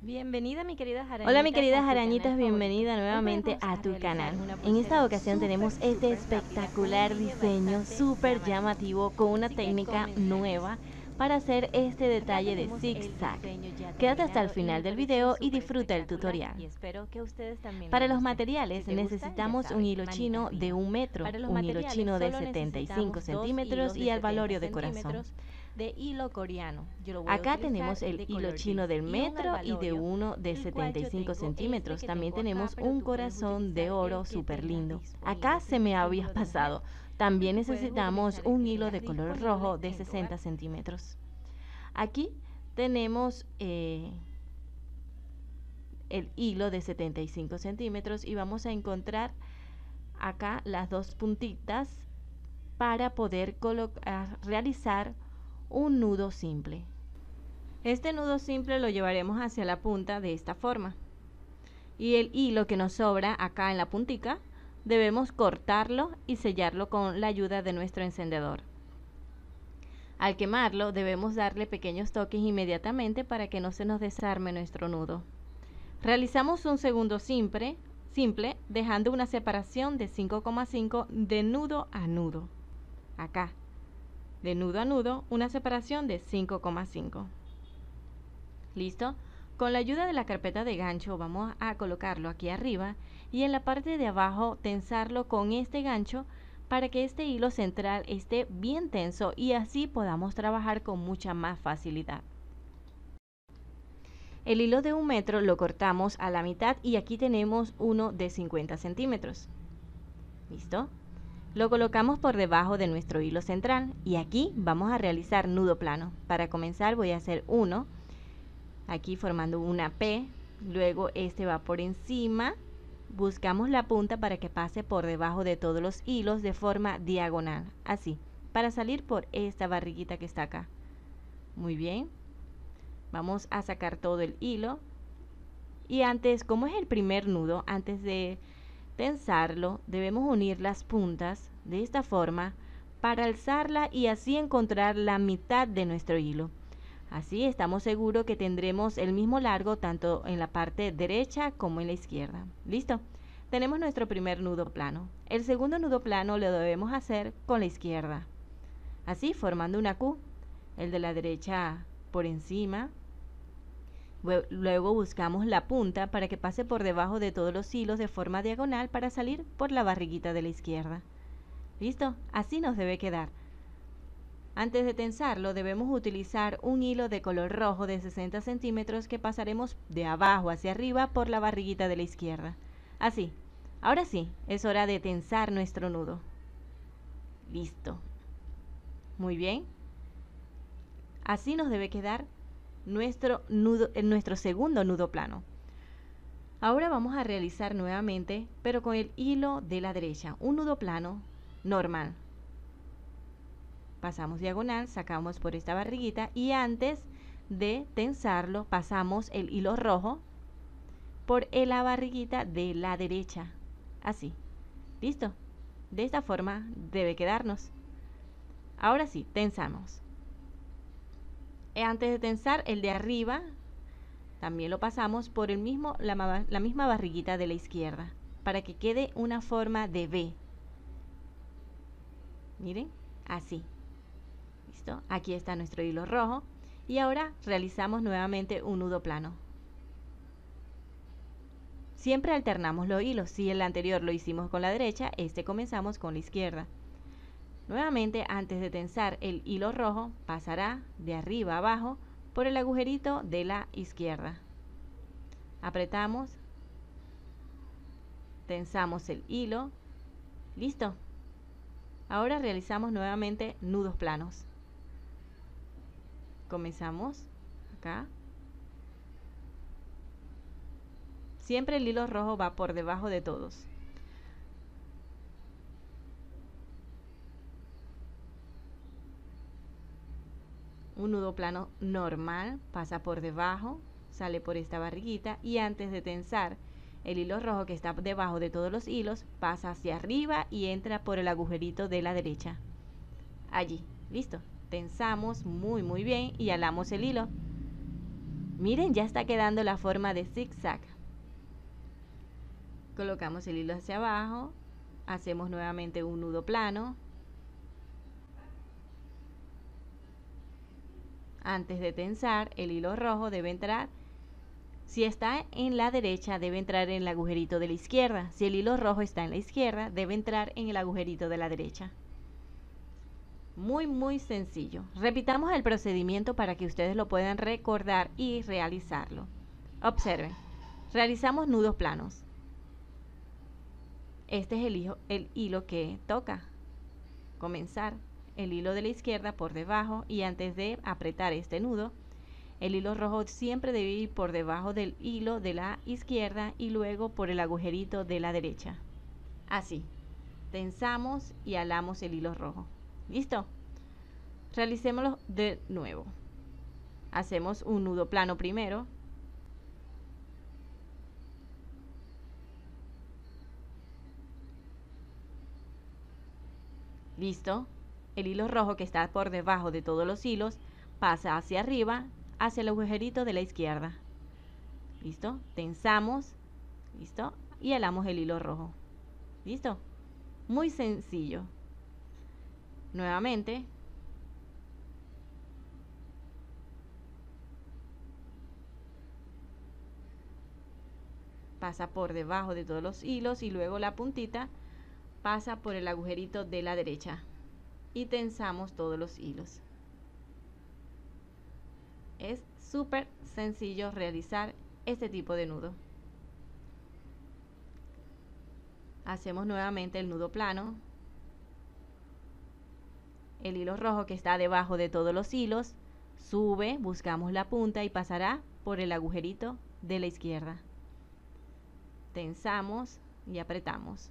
Bienvenida, mi querida arañita. Hola, mi queridas arañitas, bienvenida nuevamente a tu canal. En esta ocasión tenemos este espectacular diseño súper llamativo con una técnica nueva para hacer este detalle de zigzag. Quédate hasta el final del video y disfruta el tutorial. Para los materiales necesitamos un hilo chino de 1 metro, un hilo chino de 75 centímetros y albalorio de corazón. De hilo coreano. Acá tenemos el hilo chino del metro y de uno de 75 centímetros. También tenemos un corazón de oro súper lindo. Acá se me había pasado. También necesitamos un hilo de color rojo de 60 centímetros. Aquí tenemos el hilo de 75 centímetros y vamos a encontrar acá las dos puntitas para poder realizar un nudo simple. Este nudo simple lo llevaremos hacia la punta de esta forma, y el hilo que nos sobra acá en la puntica debemos cortarlo y sellarlo con la ayuda de nuestro encendedor. Al quemarlo debemos darle pequeños toques inmediatamente para que no se nos desarme nuestro nudo. Realizamos un segundo simple dejando una separación de 5,5 de nudo a nudo. Acá de nudo a nudo, una separación de 5,5. ¿Listo? Con la ayuda de la carpeta de gancho vamos a colocarlo aquí arriba y en la parte de abajo tensarlo con este gancho para que este hilo central esté bien tenso y así podamos trabajar con mucha más facilidad. El hilo de 1 metro lo cortamos a la mitad y aquí tenemos uno de 50 centímetros. ¿Listo? Lo colocamos por debajo de nuestro hilo central y aquí vamos a realizar nudo plano. Para comenzar voy a hacer uno, aquí formando una P, luego este va por encima, buscamos la punta para que pase por debajo de todos los hilos de forma diagonal, así, para salir por esta barriguita que está acá. Muy bien, vamos a sacar todo el hilo y antes, como es el primer nudo, antes de tensarlo, debemos unir las puntas de esta forma para alzarla y así encontrar la mitad de nuestro hilo. Así estamos seguros que tendremos el mismo largo tanto en la parte derecha como en la izquierda. ¿Listo? Tenemos nuestro primer nudo plano. El segundo nudo plano lo debemos hacer con la izquierda, así formando una Q, el de la derecha por encima. Luego buscamos la punta para que pase por debajo de todos los hilos de forma diagonal para salir por la barriguita de la izquierda. ¿Listo? Así nos debe quedar. Antes de tensarlo debemos utilizar un hilo de color rojo de 60 centímetros que pasaremos de abajo hacia arriba por la barriguita de la izquierda. Así. Ahora sí, es hora de tensar nuestro nudo. Listo. Muy bien. Así nos debe quedar nuestro segundo nudo plano. Ahora vamos a realizar nuevamente, pero con el hilo de la derecha, un nudo plano normal. Pasamos diagonal, sacamos por esta barriguita y antes de tensarlo pasamos el hilo rojo por la barriguita de la derecha, así. ¿Listo? De esta forma debe quedarnos. Ahora sí, tensamos. Antes de tensar, el de arriba también lo pasamos por la misma barriguita de la izquierda para que quede una forma de V. Miren, así. ¿Listo? Aquí está nuestro hilo rojo y ahora realizamos nuevamente un nudo plano. Siempre alternamos los hilos. Si el anterior lo hicimos con la derecha, este comenzamos con la izquierda. Nuevamente, antes de tensar, el hilo rojo pasará de arriba a abajo por el agujerito de la izquierda. Apretamos, tensamos el hilo. Listo. Ahora realizamos nuevamente nudos planos. Comenzamos acá. Siempre el hilo rojo va por debajo de todos. Un nudo plano normal, pasa por debajo, sale por esta barriguita y antes de tensar, el hilo rojo que está debajo de todos los hilos pasa hacia arriba y entra por el agujerito de la derecha. Allí, listo. Tensamos muy bien y jalamos el hilo. Miren, ya está quedando la forma de zigzag. Colocamos el hilo hacia abajo, hacemos nuevamente un nudo plano. Antes de tensar, el hilo rojo debe entrar, si está en la derecha, debe entrar en el agujerito de la izquierda. Si el hilo rojo está en la izquierda, debe entrar en el agujerito de la derecha. Muy sencillo. Repitamos el procedimiento para que ustedes lo puedan recordar y realizarlo. Observen, realizamos nudos planos. Este es el hilo que toca comenzar, el hilo de la izquierda por debajo, y antes de apretar este nudo, el hilo rojo siempre debe ir por debajo del hilo de la izquierda y luego por el agujerito de la derecha. Así, tensamos y jalamos el hilo rojo. ¿Listo? Realicémoslo de nuevo. Hacemos un nudo plano primero. Listo. El hilo rojo que está por debajo de todos los hilos pasa hacia arriba, hacia el agujerito de la izquierda. ¿Listo? Tensamos. ¿Listo? Y jalamos el hilo rojo. ¿Listo? Muy sencillo. Nuevamente pasa por debajo de todos los hilos y luego la puntita pasa por el agujerito de la derecha y tensamos todos los hilos. Es súper sencillo realizar este tipo de nudo. Hacemos nuevamente el nudo plano. El hilo rojo que está debajo de todos los hilos sube, buscamos la punta y pasará por el agujerito de la izquierda. Tensamos y apretamos.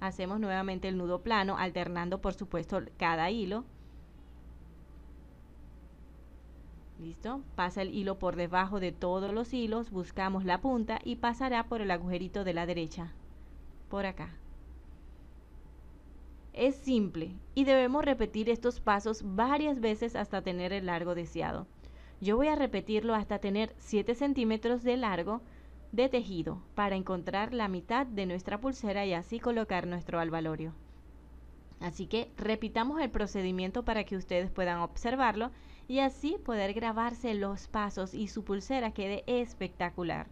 Hacemos nuevamente el nudo plano, alternando por supuesto cada hilo. ¿Listo? Pasa el hilo por debajo de todos los hilos, buscamos la punta y pasará por el agujerito de la derecha, por acá. Es simple y debemos repetir estos pasos varias veces hasta tener el largo deseado. Yo voy a repetirlo hasta tener 7 centímetros de largo de tejido para encontrar la mitad de nuestra pulsera y así colocar nuestro albalorio. Así que repitamos el procedimiento para que ustedes puedan observarlo y así poder grabarse los pasos y su pulsera quede espectacular.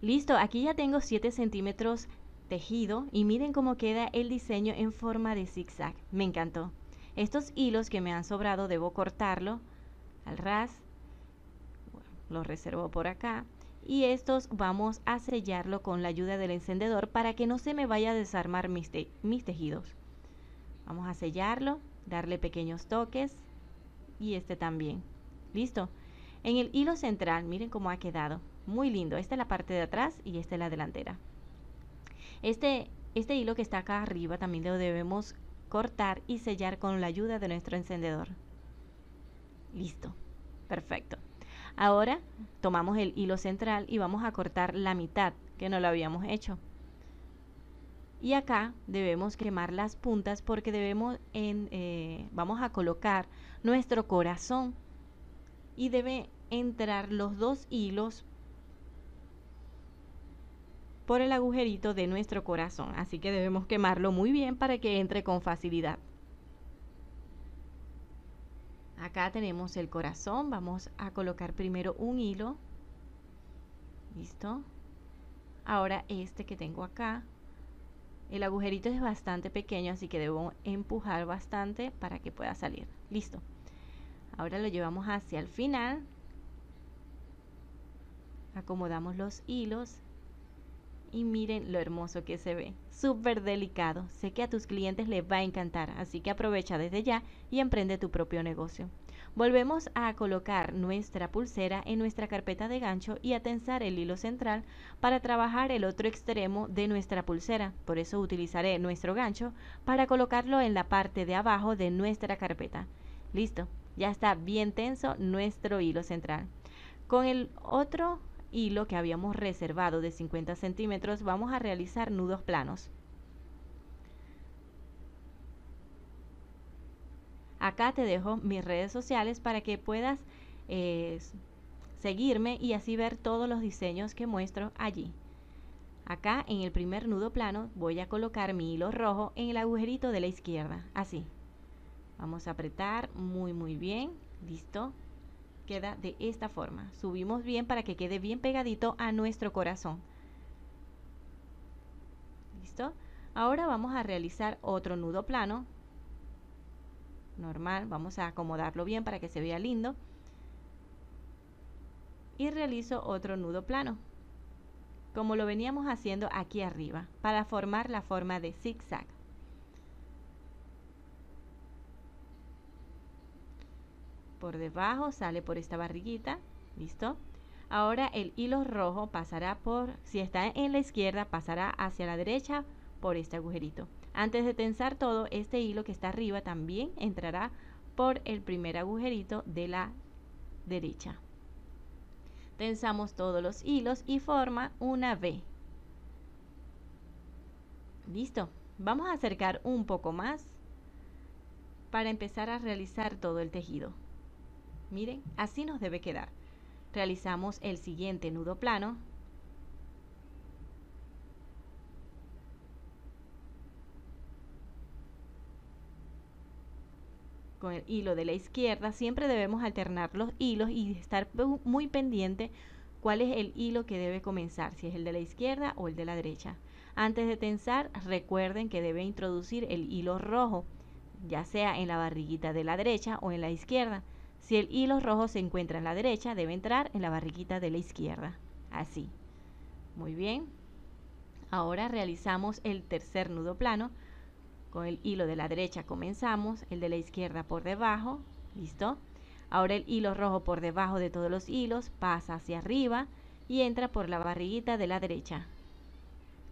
Listo, aquí ya tengo 7 centímetros tejido y miren cómo queda el diseño en forma de zigzag. Me encantó. Estos hilos que me han sobrado debo cortarlo al ras, los reservo por acá, y estos vamos a sellarlo con la ayuda del encendedor para que no se me vaya a desarmar mis tejidos. Vamos a sellarlo, darle pequeños toques y este también. Listo. En el hilo central, miren cómo ha quedado. Muy lindo. Esta es la parte de atrás y esta es la delantera. Este hilo que está acá arriba también lo debemos cortar y sellar con la ayuda de nuestro encendedor. Listo. Perfecto. Ahora tomamos el hilo central y vamos a cortar la mitad que no lo habíamos hecho. Y acá debemos quemar las puntas porque vamos a colocar nuestro corazón y debe entrar los dos hilos por el agujerito de nuestro corazón. Así que debemos quemarlo muy bien para que entre con facilidad. Acá tenemos el corazón, vamos a colocar primero un hilo, listo. Ahora este que tengo acá, el agujerito es bastante pequeño, así que debo empujar bastante para que pueda salir, listo. Ahora lo llevamos hacia el final, acomodamos los hilos y miren lo hermoso que se ve, súper delicado. Sé que a tus clientes les va a encantar, así que aprovecha desde ya y emprende tu propio negocio. Volvemos a colocar nuestra pulsera en nuestra carpeta de gancho y a tensar el hilo central para trabajar el otro extremo de nuestra pulsera. Por eso utilizaré nuestro gancho para colocarlo en la parte de abajo de nuestra carpeta. Listo, ya está bien tenso nuestro hilo central. Con el otro hilo que habíamos reservado de 50 centímetros vamos a realizar nudos planos. Acá te dejo mis redes sociales para que puedas seguirme y así ver todos los diseños que muestro allí. Acá en el primer nudo plano voy a colocar mi hilo rojo en el agujerito de la izquierda, así. Vamos a apretar muy bien, listo. Queda de esta forma, subimos bien para que quede bien pegadito a nuestro corazón. Listo, ahora vamos a realizar otro nudo plano normal, vamos a acomodarlo bien para que se vea lindo y realizo otro nudo plano como lo veníamos haciendo aquí arriba para formar la forma de zigzag. Por debajo sale por esta barriguita, listo. Ahora el hilo rojo pasará por, si está en la izquierda, pasará hacia la derecha por este agujerito. Antes de tensar todo, este hilo que está arriba también entrará por el primer agujerito de la derecha. Tensamos todos los hilos y forma una V. Listo, vamos a acercar un poco más para empezar a realizar todo el tejido. Miren, así nos debe quedar. Realizamos el siguiente nudo plano. Con el hilo de la izquierda siempre debemos alternar los hilos y estar muy pendiente cuál es el hilo que debe comenzar, si es el de la izquierda o el de la derecha. Antes de tensar, recuerden que debe introducir el hilo rojo, ya sea en la barriguita de la derecha o en la izquierda. Si el hilo rojo se encuentra en la derecha, debe entrar en la barriguita de la izquierda. Así. Muy bien. Ahora realizamos el tercer nudo plano. Con el hilo de la derecha comenzamos, el de la izquierda por debajo. ¿Listo? Ahora el hilo rojo por debajo de todos los hilos pasa hacia arriba y entra por la barriguita de la derecha.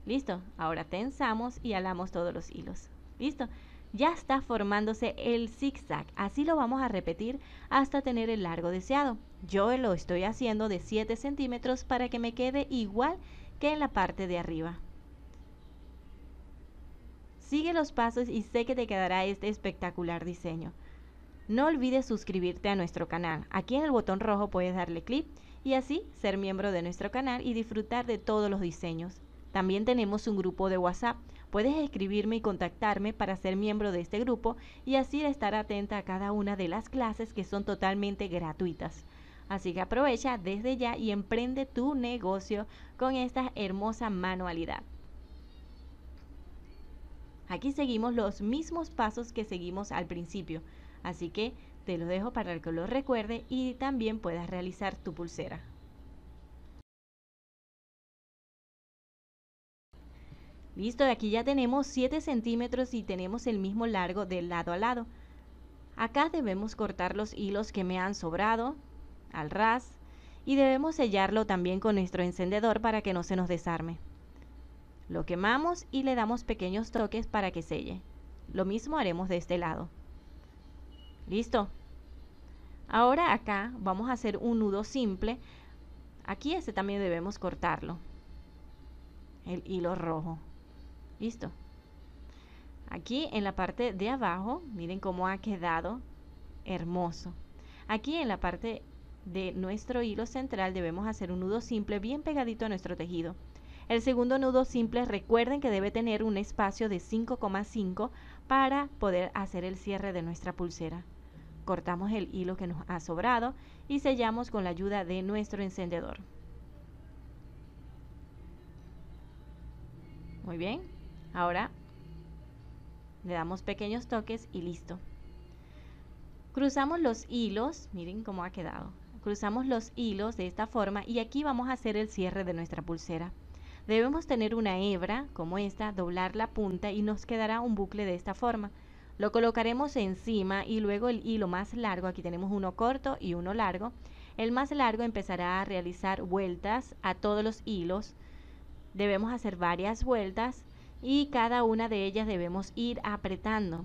¿Listo? Ahora tensamos y jalamos todos los hilos. ¿Listo? Ya está formándose el zigzag, así lo vamos a repetir hasta tener el largo deseado. Yo lo estoy haciendo de 7 centímetros para que me quede igual que en la parte de arriba. Sigue los pasos y sé que te quedará este espectacular diseño. No olvides suscribirte a nuestro canal. Aquí en el botón rojo puedes darle clic y así ser miembro de nuestro canal y disfrutar de todos los diseños. También tenemos un grupo de WhatsApp. Puedes escribirme y contactarme para ser miembro de este grupo y así estar atenta a cada una de las clases que son totalmente gratuitas. Así que aprovecha desde ya y emprende tu negocio con esta hermosa manualidad. Aquí seguimos los mismos pasos que seguimos al principio, así que te los dejo para que los recuerde y también puedas realizar tu pulsera. Listo, de aquí ya tenemos 7 centímetros y tenemos el mismo largo de lado a lado. Acá debemos cortar los hilos que me han sobrado al ras y debemos sellarlo también con nuestro encendedor para que no se nos desarme. Lo quemamos y le damos pequeños toques para que selle. Lo mismo haremos de este lado. Listo. Ahora acá vamos a hacer un nudo simple. Aquí este también debemos cortarlo, el hilo rojo. Listo. Aquí en la parte de abajo, miren cómo ha quedado hermoso. Aquí en la parte de nuestro hilo central debemos hacer un nudo simple bien pegadito a nuestro tejido. El segundo nudo simple, recuerden que debe tener un espacio de 5,5 para poder hacer el cierre de nuestra pulsera. Cortamos el hilo que nos ha sobrado y sellamos con la ayuda de nuestro encendedor. Muy bien, ahora le damos pequeños toques y listo. Cruzamos los hilos, miren cómo ha quedado. Cruzamos los hilos de esta forma y aquí vamos a hacer el cierre de nuestra pulsera. Debemos tener una hebra como esta, doblar la punta y nos quedará un bucle de esta forma. Lo colocaremos encima y luego el hilo más largo, aquí tenemos uno corto y uno largo. El más largo empezará a realizar vueltas a todos los hilos. Debemos hacer varias vueltas y cada una de ellas debemos ir apretando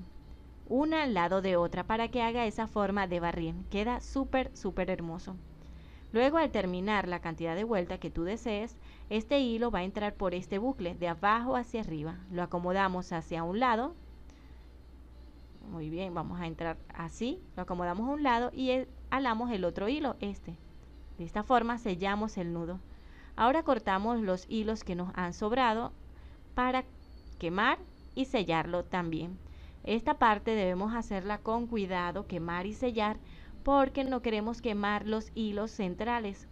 una al lado de otra para que haga esa forma de barrir. Queda súper hermoso. Luego, al terminar la cantidad de vuelta que tú desees, este hilo va a entrar por este bucle de abajo hacia arriba. Lo acomodamos hacia un lado. Muy bien, vamos a entrar así, lo acomodamos a un lado y jalamos el otro hilo, este. De esta forma sellamos el nudo. Ahora cortamos los hilos que nos han sobrado para quemar y sellarlo también. Esta parte debemos hacerla con cuidado, quemar y sellar, porque no queremos quemar los hilos centrales.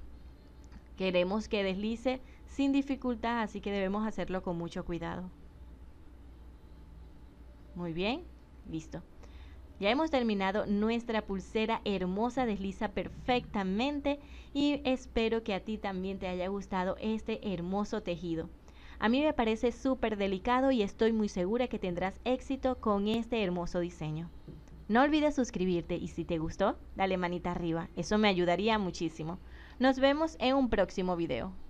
Queremos que deslice sin dificultad, así que debemos hacerlo con mucho cuidado. Muy bien, listo. Ya hemos terminado nuestra pulsera hermosa, desliza perfectamente y espero que a ti también te haya gustado este hermoso tejido. A mí me parece súper delicado y estoy muy segura que tendrás éxito con este hermoso diseño. No olvides suscribirte y si te gustó, dale manita arriba, eso me ayudaría muchísimo. Nos vemos en un próximo video.